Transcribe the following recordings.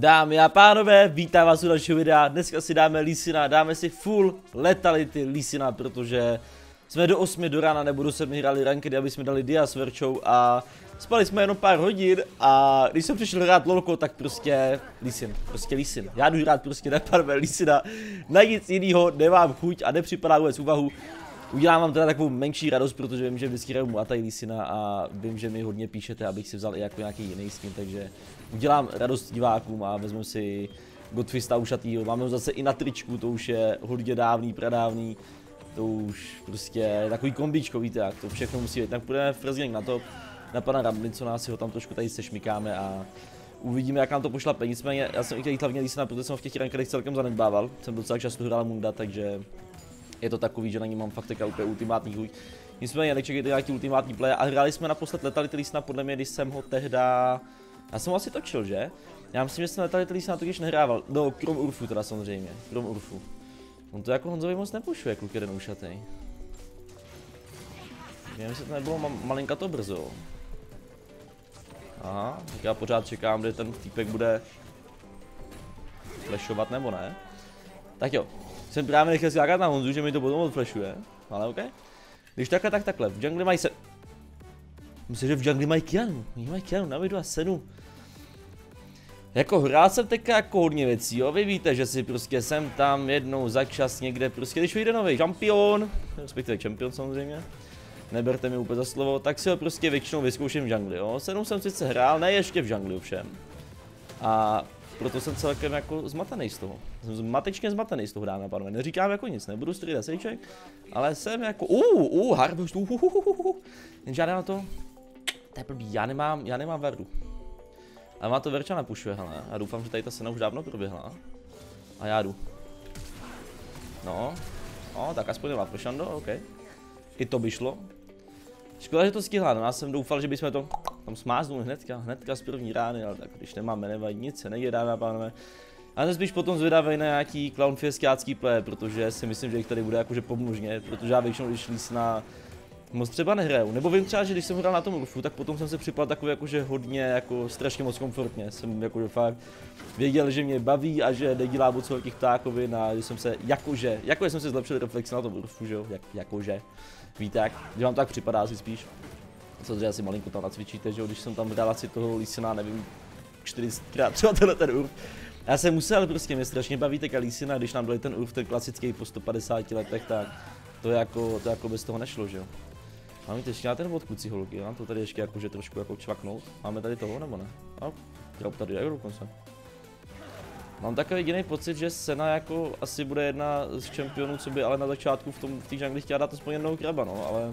Dámy a pánové, vítám vás u dalšího videa. Dneska si dáme Lísina, dáme si full letality Lísina, protože jsme do 8 do rána nebo do 7 hráli rankedy, aby jsme dali dia s Verčou a spali jsme jenom pár hodin a když jsem přišel hrát lolko, tak prostě Lísin, já jdu hrát prostě neparvé Lísina, na nic jinýho nemám chuť a nepřipadá vůbec úvahu. Udělám vám teda takovou menší radost, protože vím, že vždycky hraju Muay Thai Lísina a vím, že mi hodně píšete, abych si vzal i jako nějaký jiný skin, takže udělám radost divákům a vezmu si Godfista ušatýho, máme ho zase i na tričku, to už je hodně dávný, pradávný, to už prostě takový kombičko, víte jak, to všechno musí být, tak půjdeme first gang na top, na pana Ramblincona, si ho tam trošku tady sešmikáme a uvidíme, jak nám to pošlape, nicméně já jsem i chtěl jít hlavně Lísina, protože jsem ho v těch rankách celkem zanedbával, jsem docela často hrál Munda, takže je to takový, že na ní mám fakt teďka úplně ultimátní chuť. Nicméně nečekejte nějaký ultimátní play a hráli jsme naposled letality Lísina podle mě, když jsem ho tehda... Já jsem ho asi točil, že? Já myslím, že jsem letality Lísina totiž nehrával. No, krom Urfu teda samozřejmě, krom Urfu. On to jako Honzovi moc nepušuje, kluk jeden ušatej. Nevím, že to nebylo malinka to brzo. Aha, tak já pořád čekám, kde ten týpek bude... flashovat nebo ne. Tak jo. Jsem právě nechtěl skákat na Honzu, že mi to potom odflashuje, ale OK. Když takhle, tak takhle, v jungli mají se... Myslím, že v jungli mají Kianu, oni mají Kianu na vidu a senu. Jako hrál jsem teďka jako hodně věcí, jo, vy víte, že si prostě jsem tam jednou za čas někde, prostě když vyjde nový šampion, respektive champion samozřejmě, neberte mi úplně za slovo, tak si ho prostě většinou vyzkouším v jungli, jo. Senu jsem sice hrál, ne ještě v jungli ovšem. A... proto jsem celkem jako zmatený z toho. Jsem zmatečně zmatený z toho, dámy a pánové. Neříkám jako nic, nebudu střídat sejček, ale jsem jako harvest, jenže já na to, to je blbý, já nemám vardu. Ale má to Verča napušuje, hele, já doufám, že tady ta sena už dávno proběhla. A já jdu. No, no, tak aspoň nemá prošando, OK. I to by šlo. Škoda, že to stihla, no já jsem doufal, že bychom to... tam smáznul hnedka z první rány, ale tak když nemáme, nevadí, nic se nejde, dámy a pánové. A jsem spíš potom zvědavý na nějaký clownfieskácký play, protože si myslím, že jich tady bude jakože pomůžně, protože já většinou když Lísina moc třeba nehraju. Nebo vím třeba, že když jsem hrál na tom Urfu, tak potom jsem se připadal takový jakože hodně, jako strašně moc komfortně. Jsem jakože fakt věděl, že mě baví a že nedělá moc velkých ptákovin a že jsem se jakože jsem se zlepšil reflexy na tom Urfu, že jo, jakože. Víte jak, že vám tak připadá si spíš. Samozřejmě asi malinko tam nacvičíte, že když jsem tam dal asi toho Lísina, nevím, 40krát třeba tenhle ten Urf. Já jsem musel, prostě mě strašně baví teďka Lísina, když nám dali ten Urf, ten klasický po 150 letech, tak to jako bez toho nešlo, že jo. Máme ještě na ten vodkucí holky, mám to tady ještě jakože trošku jako čvaknout. Máme tady toho nebo ne? No, drop tady je dokonce. Mám takový jediný pocit, že Sena jako asi bude jedna z čempionů, co by ale na začátku v té žangli chtěla dát aspoň jednou kraba, no, ale...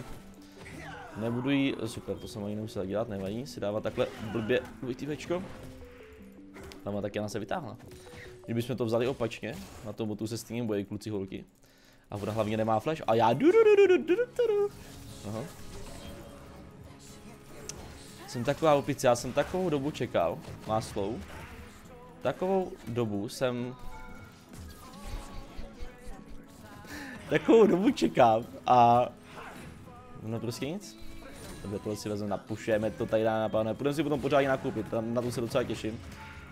nebudu jí, super, to jsem ani nemusel dělat, nevadí, si dávat takhle blbě dvojtývečko. Tam taky ona se vytáhla. Kdybychom to vzali opačně, na tom botu se s tím bojí kluci holky. A ona hlavně nemá flash a já aha. Jsem taková opice, já jsem takovou dobu čekal, má slow. Takovou dobu čekám a... no prostě nic. Dobře, tohle si vezmeme, napušujeme to tady dáme na pánové. Půjdeme si potom pořádně nakoupit, tam na to se docela těším.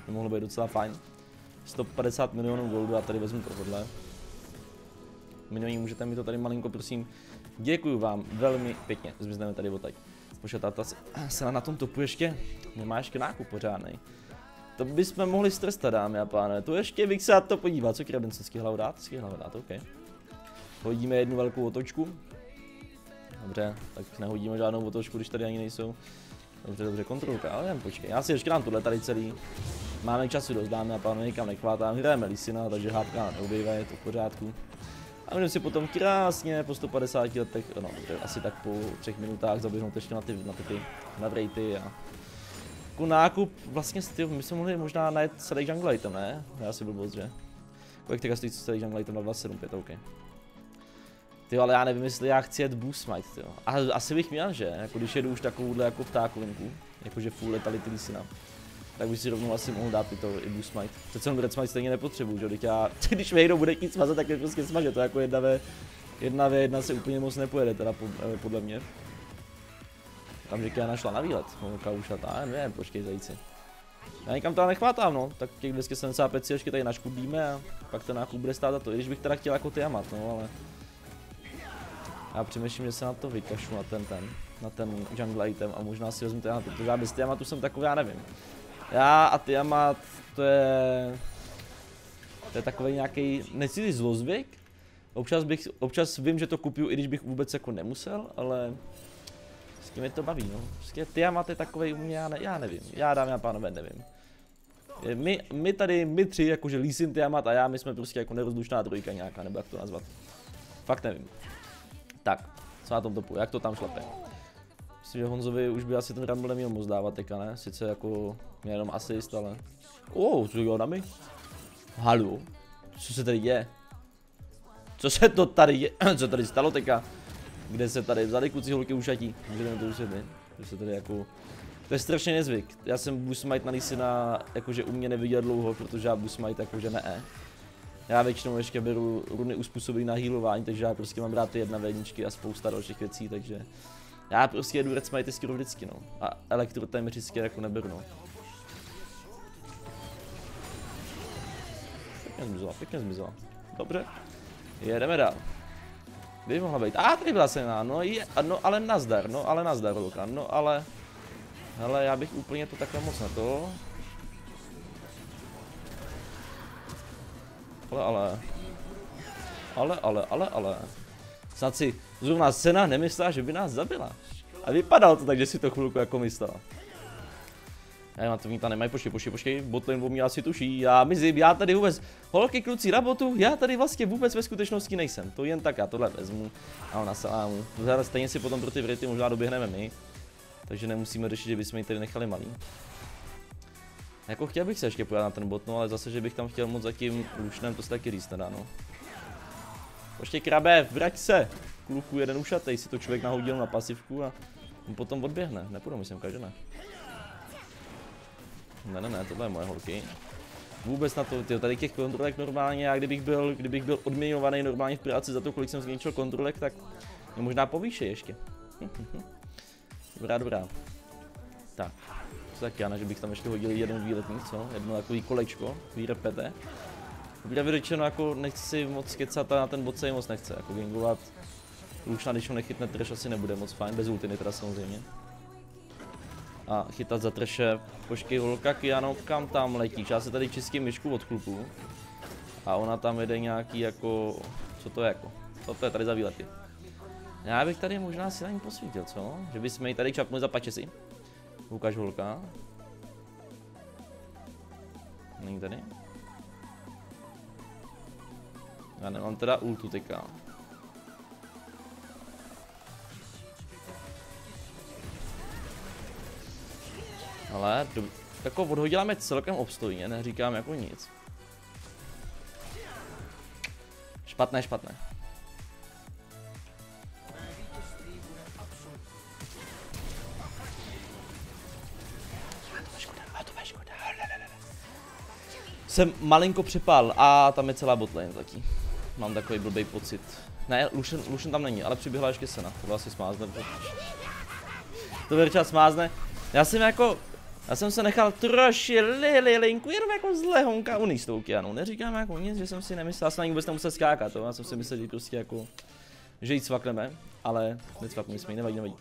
To mohlo být docela fajn. 150 milionů goldů a tady vezmu tohle. Minulý můžete mi to tady malinko, prosím. Děkuju vám velmi pěkně. Zmizneme tady odtaď. Pošetá ta se na tom topu ještě. Nemá ještě nákup pořádnej. To bychom mohli strestat, dámy a pánové. To ještě bych se to podívat. Co Krabenson stihl dát? Stihl dát, OK. Hodíme jednu velkou otočku. Dobře, tak nehodíme žádnou otočku, když tady ani nejsou. Dobře, dobře, kontrolka, ale jen počkej. Já si ještě dám tohle tady celý. Máme času dost, dámy a pánové, nikam nechvátám. Hrajeme Lísina, takže hádka neobývá, je to v pořádku. A budeme si potom krásně po 150 letech, no dobře, asi tak po 3 minutách zaběhnout ještě na rejty a... ku nákup, vlastně my jsme mohli možná najít celý jungle item, ne? Já si blbost, že? Kolik teďka stojí celý jungle item na 275, OK. Ty, ale já nevím, jestli já chci jet Boosmite, jo. A asi bych měl, že? Jako když jedu už takovouhle jako ptákovinku, jakože full letality Lísina, tak bych si rovnou asi mohl dát to i Boosmite. Přece on Redsmite stejně nepotřebuju, že? Když mi někdo bude chtít smazat, tak mě prostě smaže, to jako 1v1 se úplně moc nepojede, teda podle mě. Tam, že Kiana šla na výlet, holka ušatá, nevím, počkej zajíci. Já nikam teda nechvátám, no, tak těch 275 cílečky tady naškudíme a pak ten nákup bude stát za to, i když bych teda chtěl jako ty jamat, no, ale... Já přemýšlím, že se na to vykašu, na ten jungle item a možná si vezmu tyjamat, protože já bez tyjamatu jsem takový, já nevím. Já a tyjamat, to je takový nějaký, nechci zlozvyk, občas vím, že to kupuju, i když bych vůbec jako nemusel, ale... Vždycky mě to baví, no. Vždycky tyjamat je takovej u mě, já nevím, já dámy a pánové nevím. My tři, jakože lísím tyjamat a já, my jsme prostě jako nerozlučná trojka nějaká, nebo jak to nazvat. Fakt nevím. Tak, co na tom topu, jak to tam šlape? Myslím, že Honzovi už by asi ten Rumble neměl moc dávat teďka, ne? Sice jako mě jenom asist, ale... co dělá na mě? Halu, co se tady děje? Co se to tady děje? Co tady stalo teďka? Kde se tady vzali kluci holky ušatí? Můžeme to vysvětlit, že se tady jako... To je strašně nezvyk, já jsem Busmite na Lisina jakože u mě neviděl dlouho, protože já Busmite jakože ne. Já většinou ještě beru runy uspůsobený na healování, takže já prostě mám rád ty 1v1 a spousta dalších věcí, takže... Já prostě jedu Redsmite skoro vždycky, no. A elektrotem vždycky jako neberu, no. Pěkně zmizela, dobře. Jedeme dál. Kdyby mohla být, tady byla silná, no ale nazdar, holka, no ale... Hele, já bych úplně to takhle moc na to. Ale. Snad si zrovna Sena nemyslela, že by nás zabila. A vypadalo to tak, že si to chvilku jako myslela. Já na to vníta nemají, počkej, botlane o mě asi tuší, já mizím, já tady vůbec, holky, kluci, na botu, já tady vlastně vůbec ve skutečnosti nejsem, to jen tak, já tohle vezmu a ona salámu, stejně si potom pro ty vrity možná doběhneme my, takže nemusíme řešit, že bychom ji tady nechali malý. Jako chtěl bych se ještě pojít na ten bot, no ale zase, že bych tam chtěl moc za tím lušnem, to se taky říct nedá, no. Počkej, krabe, vrať se, kluku, jeden ušatej, si to člověk nahodil na pasivku a on potom odběhne, nepůjdu, myslím, každé. Ne, tohle je moje holky. Vůbec na to, tyjo, tady těch kontrolek normálně, já kdybych byl odměňovaný normálně v práci za to, kolik jsem zničil kontrolek, tak je možná povýše ještě. Dobrá. Tak, co tak já, že bych tam ještě hodil jeden výletník, co? Jedno takový kolečko, výrepete. Kdyby řečeno, jako nechci si moc kecat a na ten bot se jim moc nechce, jako gangovat. Lučna, když ho nechytne trash, asi nebude moc fajn, bez ultiny teda samozřejmě. A chytat za trše, počkej holka, Kiano, kam tam letíš? Já se tady čistím myšku od klubu. A ona tam jede nějaký jako... Co to je jako? Co to je tady za výlety? Já bych tady možná si na ní posvítil, co? Že bychom ji tady čapnuli za pačesy. Ukaž holka. Není tady? Já nemám teda ultu teďka. Ale jako odhodila celkem obstojně, neříkám jako nic. Špatné. To je škoda. Jsem malinko připál a tam je celá botlane taky. Mám takový blbej pocit. Ne, Lucian tam není, ale přiběhla ještě Sena. To asi smázne. To věrča smázne. Já jsem se nechal troši linku, jenom jako zle honka uní s tou Kianou. Neříkám jako nic, že jsem si nemyslel, já jsem na ní vůbec nemusel skákat, já jsem si myslel, že prostě jako, že jí cvakneme, ale necvakneme jsme jí, nevadí.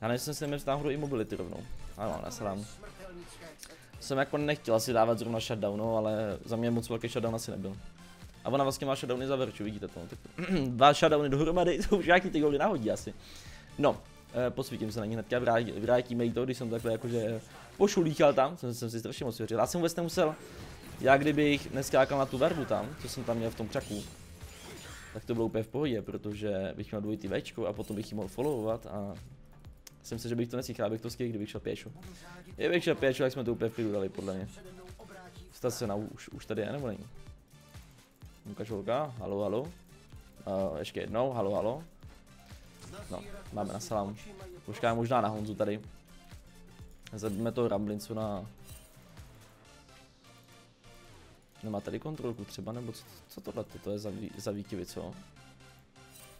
Já než jsem si nemyslel hru i mobility rovnou, ano, nasadám. Jsem jako nechtěl asi dávat zrovna shutdownu, ale za mě moc velký shutdown asi nebyl. A ona vlastně má shutdowny za Verču, vidíte to, tak 2 shutdowny dohromady, to už nějaký ty goly nahodí asi. No. Posvítím se na ní hnedka, vrátíme jí to, když jsem takhle jakože pošulíchal tam, jsem si strašně moc věřil. Já jsem vůbec nemusel, já kdybych neskákal na tu verbu tam, co jsem tam měl v tom čaku, tak to bylo úplně v pohodě, protože bych měl dvojitý Včko a potom bych jí mohl followovat a jsem si, že bych to nesíchal, abych to skvěl, kdybych šel pěšo. Kdybych šel pěšo, tak jsme to úplně v klidu dali, podle mě. Stát se na už tady je, nebo není? Ukaž holka, halo. Ještě jednou, halo. No, máme na salámu. Počkáme možná na Honzu tady. Zabijeme toho Ramblincu na... Nemá tady kontrolku třeba, nebo co tohle? To je za výkyvy, co?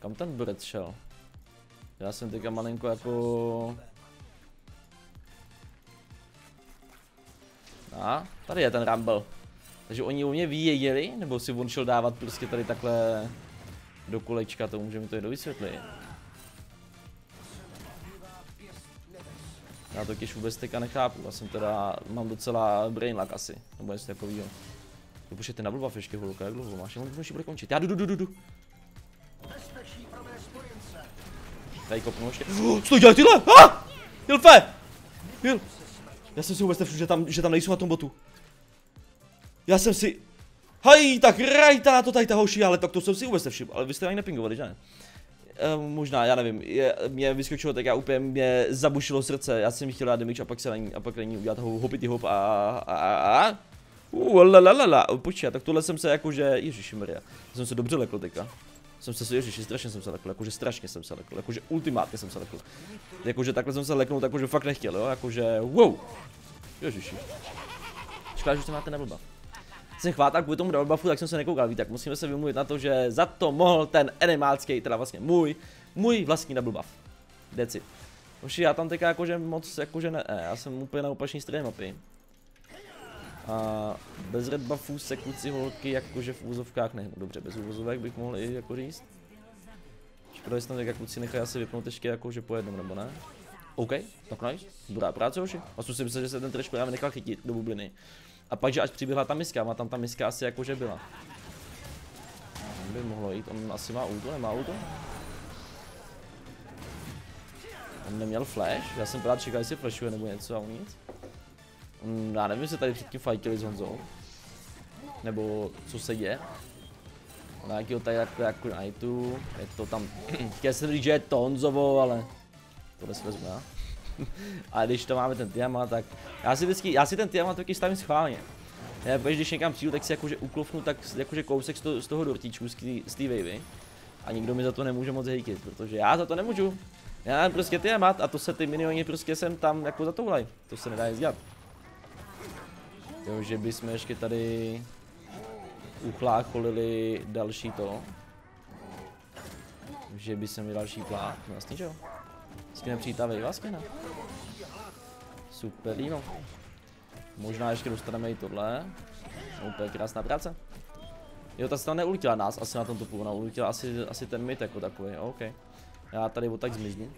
Kam ten brec šel? Já jsem teďka malinko jako... A tady je ten Rumble. Takže oni u mě věděli, nebo si on šel dávat prostě tady takhle do kolečka, to může mi to jednou vysvětlit. Já to těž vůbec teďka nechápu, já jsem teda, mám docela brain lag asi, nebo něco takovýho. Dopočkej, ty na blbaf ještě holuka, jak dlouho máš, jenom už bude končit, já jdu. Tady kopnu ještě, co dělají tyhle, Hilfe! Já jsem si vůbec nevšiml, že tam nejsou na tom botu. Já jsem si, hej, tak rajta na to tady ta hoši, ale tak to jsem si vůbec nevšiml, ale vy jste ani nepingovali, že ne? Možná, já nevím, mě vyskočilo tak já úplně, mě zabušilo srdce, já jsem chtěl dát damage a pak se není, udělat hopity hop a. Počkej, tak tohle jsem se jakože, ježišmarja, jsem se dobře lekl teďka. Jsem se, ježiši, strašně jsem se lekl, jakože strašně jsem se lekl, jakože ultimátně jsem se lekl. Jakože takhle jsem se leknul, jakože fakt nechtěl, jo, jakože, wow. Ježiši. Škoda, že už to máte neblba. Jsem chvátal kvůli tomu doublebufu, tak jsem se nekoukal, víte, tak musíme se vymluvit na to, že za to mohl ten animálský, teda vlastně můj vlastní doublebuff. Deci. Hoši, já tam teďka jakože moc, jakože ne, já jsem úplně na opačné straně mapy. A bez red buffů se kluci holky jakože v úvozovkách nehnu, dobře, bez úvozovek bych mohl i jako říct. Škoda, jestli tam teďka kluci nechají asi vypnout ještě jakože po jednom, nebo ne? OK, tak nice, dobrá práce, hoši. A jsem si myslel, že se ten trošku právě nechal chytit do bubliny. A pak, že až přiběhla ta miska, má tam ta miska asi jakože byla. On by mohlo jít, on asi má ultu, nemá ultu? On neměl flash, já jsem právě čekal, jestli flashuje nebo něco a on nic. Já nevím, jestli tady předtím fightili s Honzou. Nebo co se děje. Na jakýho tady jako najdu, je to tam, chtěl jsem říct, že je to Honzovo, ale tohle si vezmu já. A když to máme ten Tiamat, tak já si ten Tiamat taky stavím schválně. Já protože když někam přijdu, tak si jakože uklofnu tak jakože kousek z toho dortíčku z té wavy. A nikdo mi za to nemůže moc hejkit, protože já za to nemůžu. Já mám prostě Tiamat a to se ty minioni prostě sem tam jako zatoulají. To se nedá dělat. Jo, že bychom ještě tady uchlácholili další to. Že by se mi další plát, vlastně že jo. Skvěle přítavej, vlastně ne. Super líno. Možná ještě dostaneme i tohle. Úplně krásná práce. Jo, ta se tam neulítila nás, asi na tom topu, ona ulítila asi ten mit jako takový, OK. Já tady o tak zmiznu.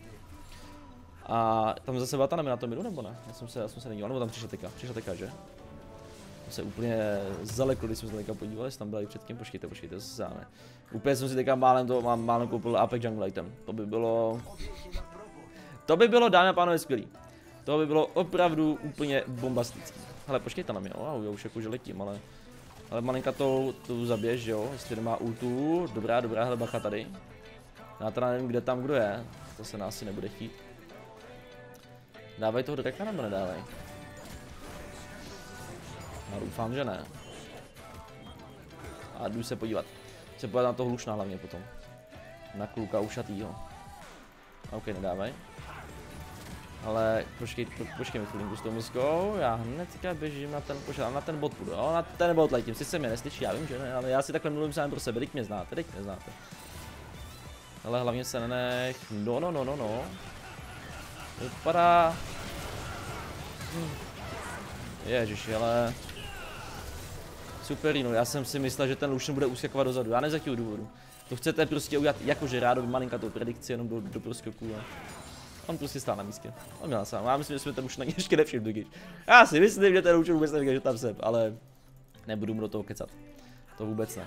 A tam zase byla ta na tom midu, nebo ne? Já jsem se nedíval, nebo tam přišla teďka, že? Já se úplně zalekl, když jsem se teďka podíval, jestli tam byla i předtím, počkejte, to se záme. Úplně jsem si teďka málem koupil Apex Jungle Item, to by bylo, dámy a pánové, skvělý. To by bylo opravdu úplně bombastický. Hele, počkej tam na mě, wow, já už jakože letím, ale malinka to zabiješ, jo, jestli nemá ultu, dobrá, hele, bacha tady. Já teda nevím, kde tam kdo je, to se nás asi nebude chtít. Dávaj toho draka nebo nedávaj? Já doufám, že ne. A jdu se podívat. Se podívat na toho hlušná hlavně potom. Na kluka ušatýho. OK, nedávaj. Ale počkej mi chvilinku s tou miskou, já hnedka běžím na ten bot půjdu, jo, na ten bot letím, sice mě neslyší, já vím, že ne, ale já si takhle mluvím sám pro sebe, teď mě znáte. Ale hlavně se nenech, no. Vypadá... Ježiši, ale... Super, no, já jsem si myslel, že ten Lucian bude uskakovat dozadu, já nevím z jakého důvodu. To chcete prostě udělat jakože rádo, malinka tou predikci jenom do proskoku, ne? On prostě stál na místě. On měl sám. Já myslím, že jsme tam už na něj ještě nevšimli. Já si myslím, že ten účel vůbec nevěděl, že tam jsem, ale nebudu mu do toho kecat. To vůbec ne.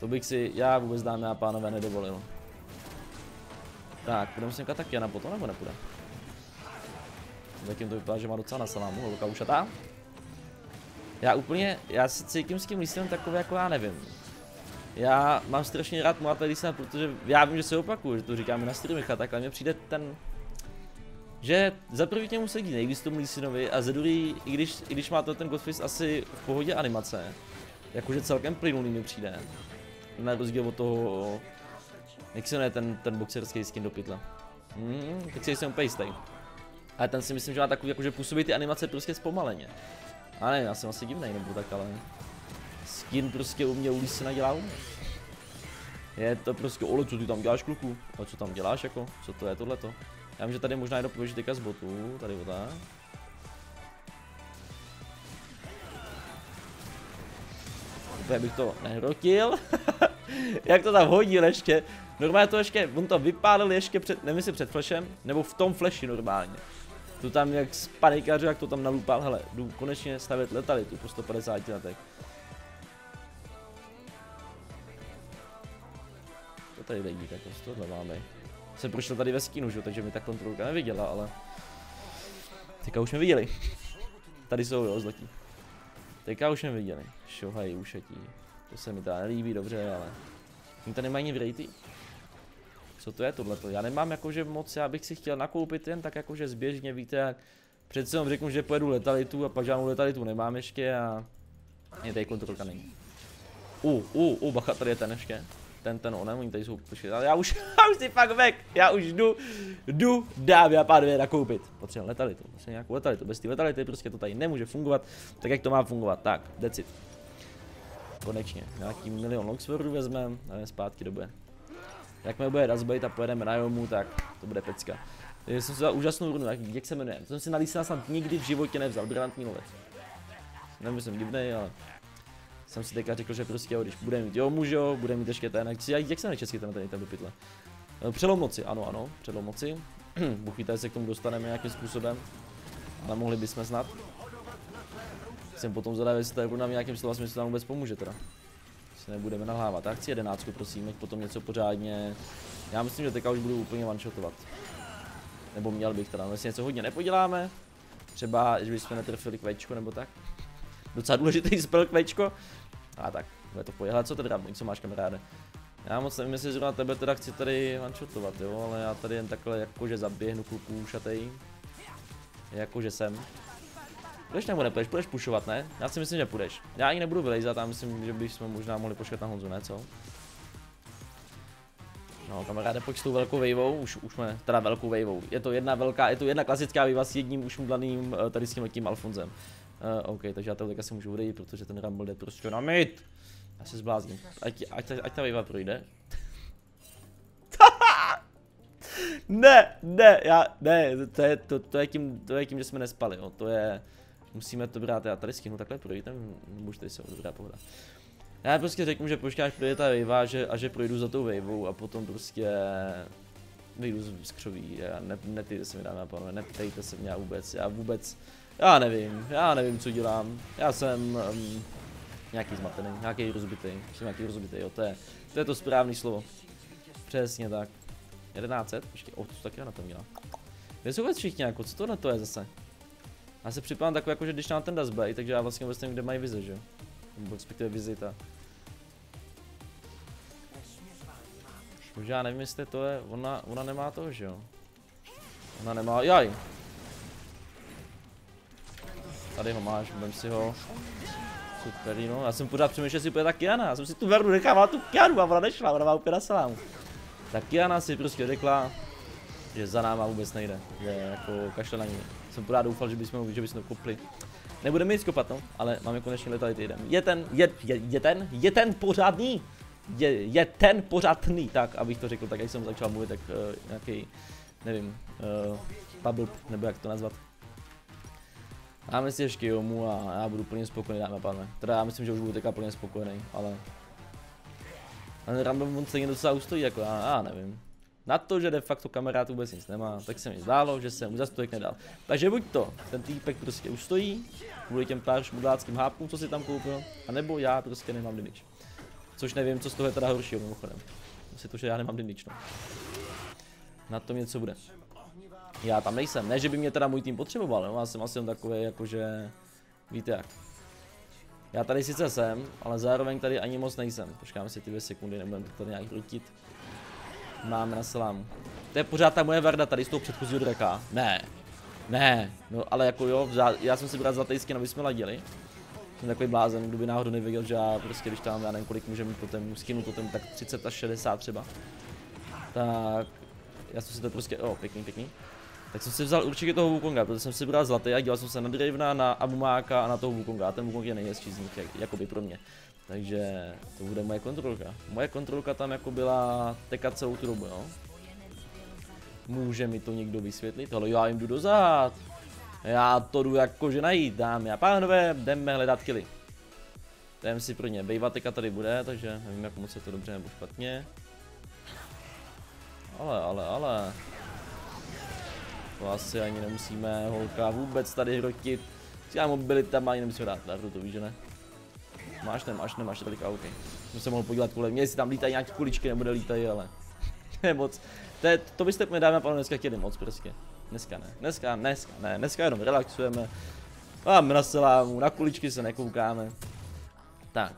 To bych si já vůbec, dámy a pánové, nedovolil. Tak, budeme si nechat tak Jana potom, nebo nepůjde? Zatím to vypadá, že má docela na salámu, holka ušatá. Já si cítím s tím listem takový, jako já nevím. Já mám strašně rád Muata Lisa, protože já vím, že se opakuju, že to říkáme na streamech a tak, ale mně přijde ten... Že za první tě mu sedí nejvíc tomu Lisinovi a za druhý, i když má to ten Godfist asi v pohodě animace, jakože celkem plynulý mi přijde. Na rozdíl od toho, jak se jmenuje ten boxerský skin do pytla. Tak si jsem úplně jistý. Ale ten si myslím, že má takový, jakože působí ty animace prostě zpomaleně. A ne, já jsem asi divnej nebo tak, ale... Skin prostě u mě u Lisina dělá u mě. Je to prostě, ole, co ty tam děláš, kluku? A co tam děláš, jako? Co to je tohleto? Já vím, že tady možná jde poběžit teďka z botů, tady o tak. úplně bych to nehrotil. Jak to tam hodil ještě. Normálně to ještě, on to vypálil ještě před, nevím si před flashem, nebo v tom flashi normálně. To tam jak z panikaře, jak to tam nalupal, hele, jdu konečně stavět letalitu po 150 letech. To tady lidí, tak tohle máme. Jsem prošel tady ve stínu, že? Takže mi ta kontrolka neviděla, ale... Teďka už mě viděli. Tady jsou, jo, zlatí. Teďka už mě viděli. Šohají, ušetí. To se mi teda nelíbí, dobře, ale... Oni tady nemají ani vrejty. Co to je tohleto? Já nemám jakože moc, já bych si chtěl nakoupit jen tak jakože zběžně, víte, jak... Přece jenom řeknu, že pojedu letalitu a pak žádnou letalitu nemám ještě a... Mě tady kontrolka není. Bacha, tady je ten ještě. Ten onem, oni tady jsou pošli, ale já už si fakt vek, já už jdu, dám, já pár dvě nakoupit. Potřebuji letalitu, potřebuji nějakou letalitu, bez té letality prostě to tady nemůže fungovat, tak jak to má fungovat, tak, decid. Konečně, nějaký 1 000 000 longswordů vezmeme, a zpátky do boje. Jakmile bude razbejt a pojedeme na jomu, tak to bude pecka. Takže jsem si dal úžasnou runu, jak se jmenuje, to jsem si na lístná snad nikdy v životě nevzal, brilantní lovec. Nevím, že jsem divnej, ale... Jsem si teďka řekl, že prostě jo, když bude mít jo mužo, bude mít ještě ten, jak se na česky ten do pytle? Přelom noci, ano, přelom noci. Bůh ví, tady se k tomu dostaneme nějakým způsobem, ale mohli bychom snad. Jsem potom zadávě, jestli tady budu nám nějakým slova smyslu nám vůbec pomůže teda. Si nebudeme nalhávat, já chci 11, prosím, ať potom něco pořádně. Já myslím, že teďka už budu úplně one-shotovat. Nebo měl bych teda, no jestli něco hodně nepoděláme, třeba, že bychom netrefili kvěčku nebo tak. Docela důležitý spell kvěčko. A tak, bude to pojď. Hele, co teda, co máš, kamaráde? Já moc nevím, jestli zrovna tebe teda chci tady one-shotovat, jo, ale já tady jen takhle jakože zaběhnu kluků šatej. Jakože jsem. Půjdeš nebo nepůjdeš? Půjdeš pušovat, ne? Já si myslím, že půjdeš. Já ani nebudu vylejzat, já myslím, že bychom možná mohli počkat na Honzu, ne, co? No, kamaráde, pojď s tou velkou wavou, už jsme, teda velkou wavou. Je to jedna klasická wava s jedním ušmudlaným tady s tímhletím Alfonzem. OK, takže já to teďka si můžu odejít, protože ten Rumble jde prostě na mid. Já se zblázním. Ať ta wave projde. To je tím, že jsme nespali, jo. To je... Musíme to brát, já tady skinu takhle projít, nebo už tady se dobrá pohoda. Já prostě řeknu, že počkám, až projde ta wave a že projdu za tou wavou a potom prostě... Vyjdu z křoví a neptejte se mi, dámy a pánové, neptejte se mě vůbec, já nevím, co dělám, já jsem nějaký zmatený, nějaký rozbitý, jo, to je to správné slovo, přesně tak, 1100, ještě, to taky na to měla, kde jsou vůbec všichni jako, co tohle to je zase, já se připadám takové jako, že když nám ten dasbej, takže já vlastně vůbec nevím, kde mají vize, že jo, respektive vizita. Už já nevím, jestli to je, ona nemá to, že jo, ona nemá, jaj. Tady ho máš, vem si ho. Super, no. Já jsem pořád přemýšlel, jestli půjde ta Kiana. Já jsem si tu Veru nechávala tu Kianu a ona nešla, ona má úplně na salámu. Ta Kiana si prostě řekla, že za náma vůbec nejde, že jako kašle na ní. Jsem pořád doufal, že bychom to kopli. Nebudeme nic kopat, no, ale máme konečně letalitu jeden. Je ten pořádný, tak abych to řekl, tak jak jsem začal mluvit, tak nějaký, nevím, pub, nebo jak to nazvat. Dáme si ještě jomu a já budu plně spokojený, dáme pánové. Teda já myslím, že už budu teďka plně spokojený, ale... Ten Rumble se někdo docela ustojí, jako já nevím. Na to, že de facto kamarád vůbec nic nemá, tak se mi zdálo, že jsem mu za stojek nedal. Takže buď to, ten týpek prostě ustojí, kvůli těm pár šmudláckým hápům, co si tam koupil, anebo já prostě nemám damage. Což nevím, co z toho je teda horšího, mimochodem. Myslím to, že já nemám damage, no. Na tom něco bude. Já tam nejsem, ne že by mě teda můj tým potřeboval, no, já jsem asi jen takový, jakože, víte jak. Já tady sice jsem, ale zároveň tady ani moc nejsem, počkáme si ty 2 sekundy, nebudeme to tady nějak rutit. Mám na salámu. To je pořád ta moje Varda tady z toho předchozího draka, ne, no ale jako jo, já jsem si brát zlatý skin, aby jsme ladili. Jsem takový blázen, kdo by náhodou nevěděl, že já prostě, když tam já nevím kolik můžeme mít totem, skinu totem, tak 30 až 60 třeba. Tak, já jsem si to prostě, jo, pěkný. Tak jsem si vzal určitě toho Wukonga, protože jsem si bral zlatý a dělal jsem se na Dravena, na Abumáka a na toho Wukonga. A ten Wukong je nejhezčí z nich, jakoby pro mě. Takže to bude moje kontrolka. Moje kontrolka tam jako byla tekat celou tu dobu, jo. Může mi to někdo vysvětlit? Ale já jim jdu dozad. Já to jdu jakože najít, dámy a pánové, jdeme hledat killy. Jdeme si pro ně. Bejvateka tady bude, takže nevím, jak moc je to dobře nebo špatně. Ale. To asi ani nemusíme holka vůbec tady hrotit. Já mobilitama ani nemusím dát, Lardu, to víš, že ne? Máš tolik auty. Jsem se mohl podívat kolem mě, jestli tam lítají nějaké kuličky, nebude lítají, ale... To je moc. To byste mě, dámy a pánové, dneska chtěli moc prostě. Dneska ne. Dneska jenom relaxujeme. Máme na salámu, na kuličky se nekoukáme. Tak.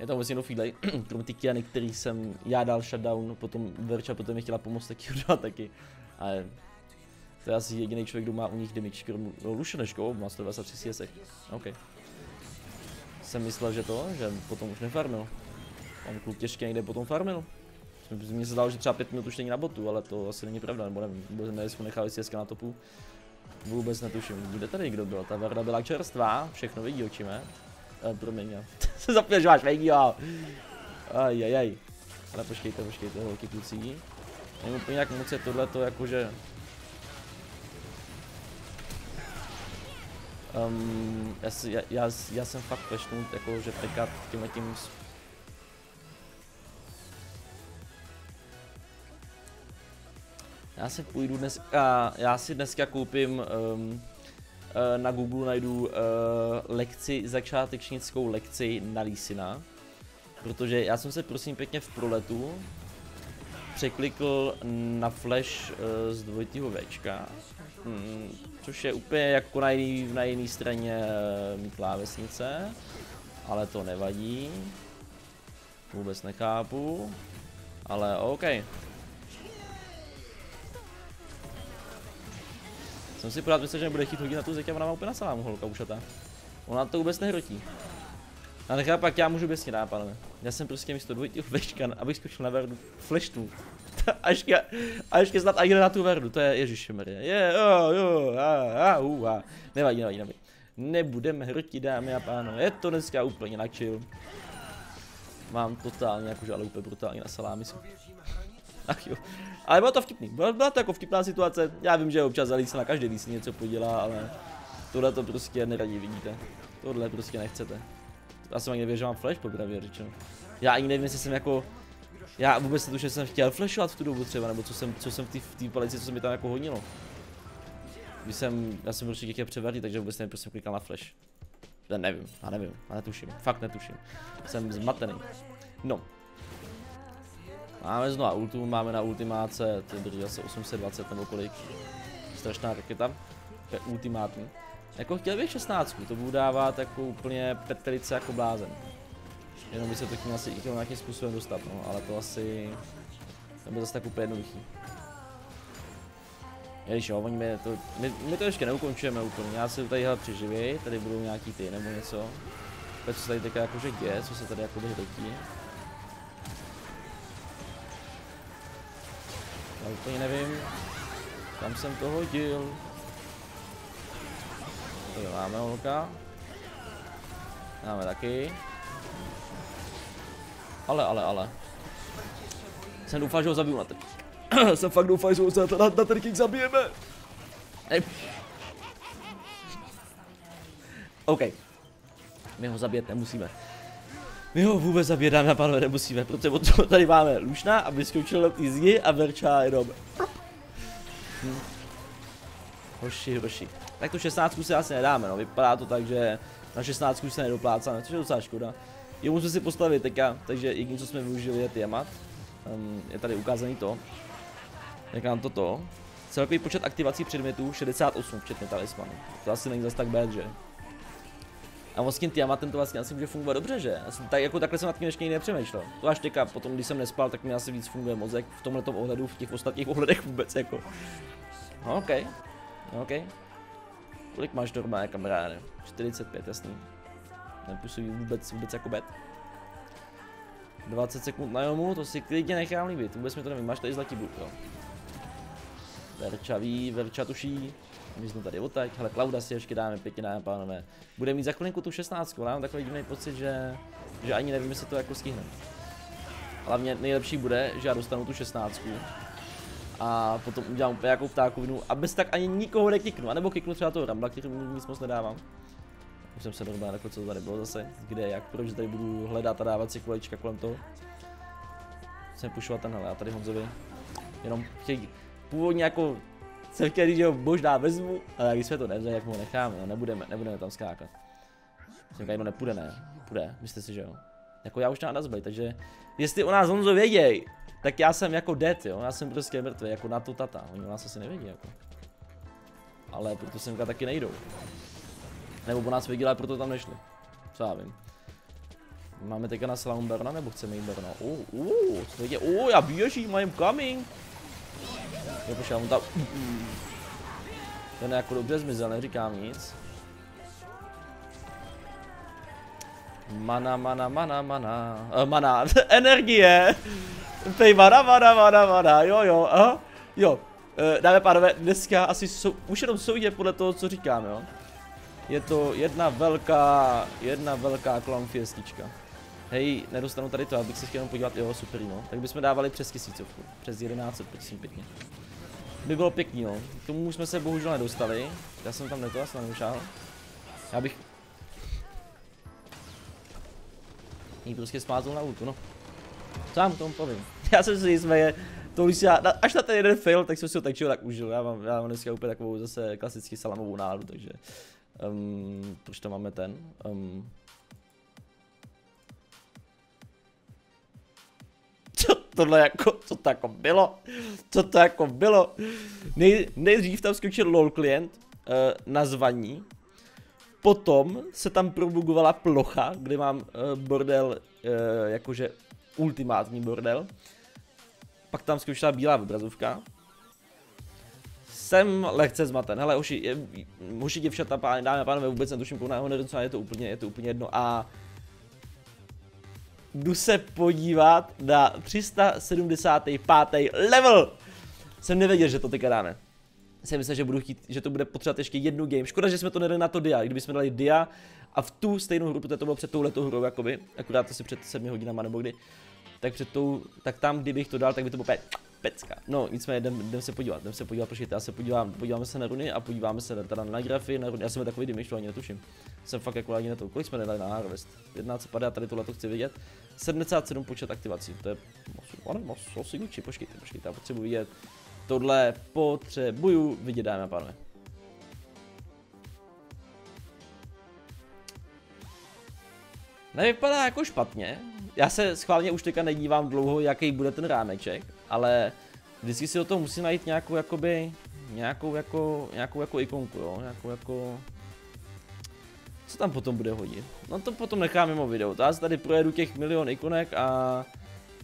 Je tam vlastně feedlej, krom ty Kiany, který jsem já dal shutdown, potom Verča, potom mi chtěla pomoct, taky udělat taky. Ale to je asi jediný člověk, kdo má u nich damage, krom Lušeneškou, má 123 CSek. OK. Jsem myslel, že potom už nefarmil. On kluk těžký někde potom farmil. Mně se zdálo, že třeba 5 minut už není na botu, ale to asi není pravda, nebo nevím, vůbec nevím, jestli nechali CSK na topu. Vůbec netuším, kde tady kdo byl, ta Varda byla čerstvá, všechno vidí očima. Promiň, jo. Se zapněl, že máš vejdi, jo. Ajajaj. Ale počkejte, holky kluci. Nevím úplně jak moc je tohleto, jakože... já jsem fakt pešnut, jakože tekat tímhletím... Já si půjdu dneska, já si dneska koupím, na Google najdu lekci, začátečnickou lekci na Lísina. Protože já jsem se prosím pěkně v proletu překlikl na Flash z dvojitýho Včka. Což je úplně jako na jiné straně mý klávesnice. Ale to nevadí. Vůbec nechápu. Ale OK. Jsem si pořád myslel, že nebude chtít hodit na tu zeď a ona má úplně na salámu holka ušatá. Ona to vůbec nehrotí. A nechápu, pak já můžu běsnit, pánové. Já jsem prostě místo dvojitýho Včka, abych skočil na Verdu, flashtu. A ještě snad ani na tu Verdu, to je ježišmarja. Nevadí. Nebudeme hrotit, dámy a pánové, je to dneska úplně na chill. Mám totálně, jakože ale úplně brutálně na salámy. Ach jo. Ale bylo to vtipný, byla to jako vtipná situace, já vím, že občas za Lísina na každý Lísin něco podělá, ale tohle to prostě neradí vidíte, tohle prostě nechcete. Já jsem ani nevěřil, že mám flash, popravdě řečeno. Já ani nevím, jestli jsem jako, já vůbec netuším, že jsem chtěl flashovat v tu dobu třeba, nebo co jsem v té palici, co se mi tam jako honilo. Já jsem určitě chtěl převařit, takže vůbec nevím, prostě klikal na flash. Já nevím, ale netuším, fakt netuším, jsem zmatený. No. Máme znova ultu, máme na ultimáce, to drží asi 820 nebo kolik, strašná raketa, to je ultimátní. Jako chtěl bych 16, to budu dávat jako úplně petelice jako blázen. Jenom by se to tím asi chtěl nějakým způsobem dostat, no, ale to asi nebylo zase tak úplně jednoduchý. Ježiš jo, oni mě to, my to ještě neukončujeme úplně, já si to tadyhle přeživím, tady budou nějaký ty nebo něco. Teď se tady taky jakože děje, co se tady jakoby hrotí. Já úplně nevím, kam jsem to hodil. Tady máme holka. Máme taky. Ale. Jsem doufal, že ho zabiju na trk. Jsem fakt doufal, že ho na trk zabijeme. Ej. OK. My ho zabít nemusíme. My ho vůbec zabít, dámy a pánové, nemusíme, protože od toho tady máme Lušna, aby skončil ty zdi a Verča jenom. Hoši. Tak tu 16 si asi nedáme, no, vypadá to tak, že na 16 se nedoplácáme, což je docela škoda. Jo, musíme si postavit teďka, takže jediné, co jsme využili, je Tiamat. Je tady ukázaný to. Jak nám toto. Celkový počet aktivací předmětů 68, včetně talismanu. To asi není zase tak bad, že? A vlastně Tiamatem to vlastně asi může fungovat dobře, že? Tak, jako takhle jsem nad tím ještě nikdy nepřemýšlel. To až teďka, potom když jsem nespal, tak mi asi víc funguje mozek v tomhletom ohledu, v těch ostatních ohledech vůbec jako. OK. Kolik máš normálně, kamaráde? 45, jasný. Nepůsobí vůbec jako bet. 20 sekund na jomu, to si klidně nechám líbit, vůbec mi to nevím, máš tady zlatý bluk, jo. Verča ví, Verča tuší. My jsme tady odtaď, ale Klauda si ještě dáme pěkně, dáme pánové. Bude mít za chvilinku tu 16, ale mám takový divný pocit, že ani nevím, jestli to jako stihneme. Hlavně nejlepší bude, že já dostanu tu 16 a potom udělám úplně jako ptákovinu a bez tak ani nikoho nekliknu, anebo kliknu třeba toho Rambla, který mu nic moc nedávám. Už jsem se normálně jako co to tady bylo zase, kde, jak, proč tady budu hledat a dávat si kolečka kolem toho. Jsem pušovat tenhle, a tady Honzovi jenom chtějí původně jako se chtěli, že ho možná vezmu, ale když jsme to nevzali, jak ho necháme, no, nebudeme tam skákat. Myslím, že nepůjde, ne? Půjde, myslíte si, že jo? Jako já už na nazbej, takže jestli o nás Honzo věděj, tak já jsem jako dead, jo, já jsem prostě mrtvý, jako na to tata, oni o nás asi nevědí, jako. Ale proto semka taky nejdou. Nebo po nás věděli, proto tam nešli, co já vím. Máme teďka na Slaum Berna, nebo chceme jít Berna? Co teď je? Já běžím, I'm coming! Jo, počkej, on tam... Ten je jako dobře zmizel, neříkám nic. Mana, energie! Tej mana, jo. Jo, dáme pánové, dneska asi už jenom soudě podle toho, co říkám, jo. Je to jedna velká clown fiestička. Hej, nedostanu tady to, abych se chtěl jenom podívat, jo, super, no. Tak bychom dávali přes 1000, přes 1100, prosím pěkně. By bylo pěkný, no. K tomu jsme se bohužel nedostali. Já jsem tam neto, já jsem neušál. Já bych... Jí prostě smázl na útu, no. Co vám k tomu povím? Já jsem si jistil, to už já, až na ten jeden fail, tak jsem si ho tak užil. Já mám dneska úplně takovou zase klasicky salamovou náladu, takže... proč to máme ten? Co to jako bylo? Nejdřív tam skočil LOL klient na zvaní. Potom se tam probugovala plocha, kde mám bordel, jakože ultimátní bordel. Pak tam skočila bílá obrazovka. Jsem lehce zmaten. Hele, hoši, děvčata, páni, dámy a pánové, vůbec netuším, je to úplně jedno. A jdu se podívat na 375. level. Jsem nevěděl, že to teďka dáme. Jsem myslel, že budu chtít, že to bude potřebovat ještě jednu game. Škoda, že jsme to nedali na to dia. Kdybychom dali dia a v tu stejnou hru, protože to bylo před touhletou hrou, jakoby, akorát asi před 7 hodinama nebo kdy, tak před tou, tak tam, kdybych to dal, tak by to bylo pecka. No, nicméně, jdem se podívat, protože já se podíváme se na runy a podíváme se teda na grafy, na runy. Já jsem takový dým, to ani netuším. Jsem fakt jako ani na to, kolik jsme nedali na Harvest. 11,50, tady tohle to chci vidět. 77 počet aktivací, to je moc, počkejte, já potřebuji vidět. Tohle potřebuju vidět, dámy a pánové. Nevypadá jako špatně. Já se schválně už teďka nedívám dlouho, jaký bude ten rámeček, ale vždycky si o tom musím najít nějakou jakoby, nějakou ikonku, jo, co tam potom bude hodit. No to potom nechám mimo video, já si tady projedu těch milion ikonek a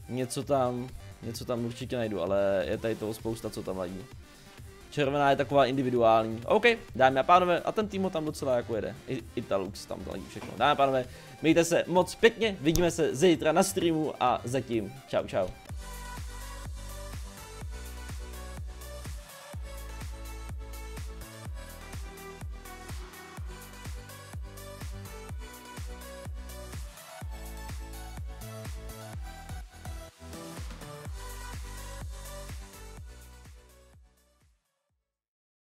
něco tam určitě najdu, ale je tady toho spousta, co tam ladí. Červená je taková individuální. OK, dámy a pánové, a ten tým ho tam docela jako jede. Italux tam ladí všechno. Dámy a pánové, mějte se moc pěkně, vidíme se zítra na streamu a zatím čau.